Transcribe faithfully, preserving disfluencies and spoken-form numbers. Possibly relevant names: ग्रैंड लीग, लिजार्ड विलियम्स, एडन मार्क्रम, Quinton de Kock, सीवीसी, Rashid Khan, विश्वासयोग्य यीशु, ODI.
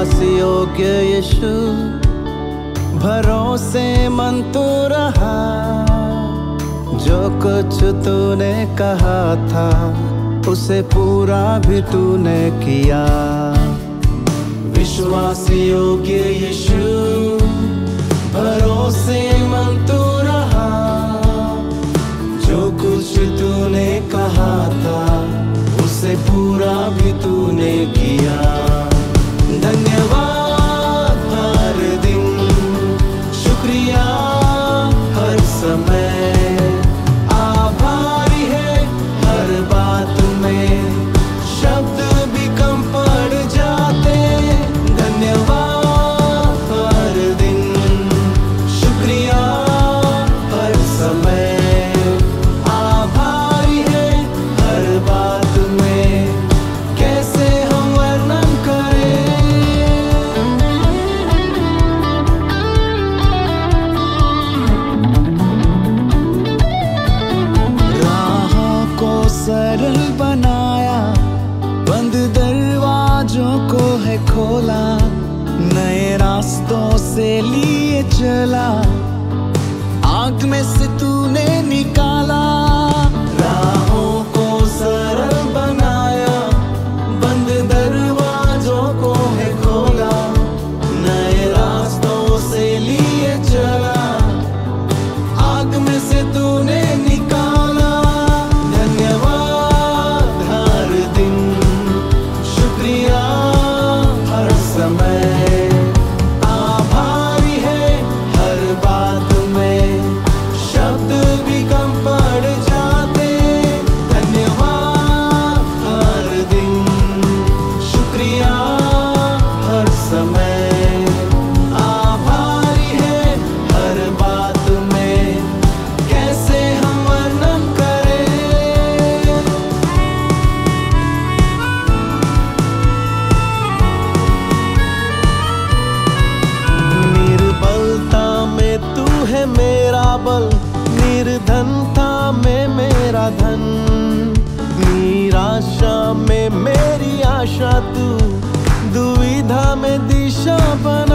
विश्वासयोग्य यीशु, भरोसेमंद तू रहा। जो कुछ तूने कहा था उसे पूरा भी तूने किया। विश्वासयोग्य यीशु, भरोसेमंद तू रहा। जो कुछ तूने कहा था उसे पूरा भी तूने किया। धन्यवाद हर दिन, शुक्रिया हर समय, आभारी है हर बात में, शब्द भी कम पड़ जाते। धन्यवाद हर दिन, शुक्रिया हर समय, आभारी है हर बात में, कैसे हम वर्णन करें। राहों को सरल बनाया, बंद दरवाजों को है खोला, नए रास्तों से लिए चला, आग में से तूने निकाला। राहों को सरल बनाया, बंद दरवाजों को है खोला, नए रास्तों से लिए चला, आग में से तूने निकाला। धन्यवाद हर दिन, शुक्रिया हर समय, आभारी है हर बात में, शब्द भी कम पड़ जाते। धन्यवाद हर दिन, शुक्रिया हर समय, आभारी है हर बात में, कैसे हम वर्णन करें। निर्बलता में तू है मेरा बल, निर्धनता में मेरा धन, निराशा में मेरी आशा तू, दुविधा में दिशा बन।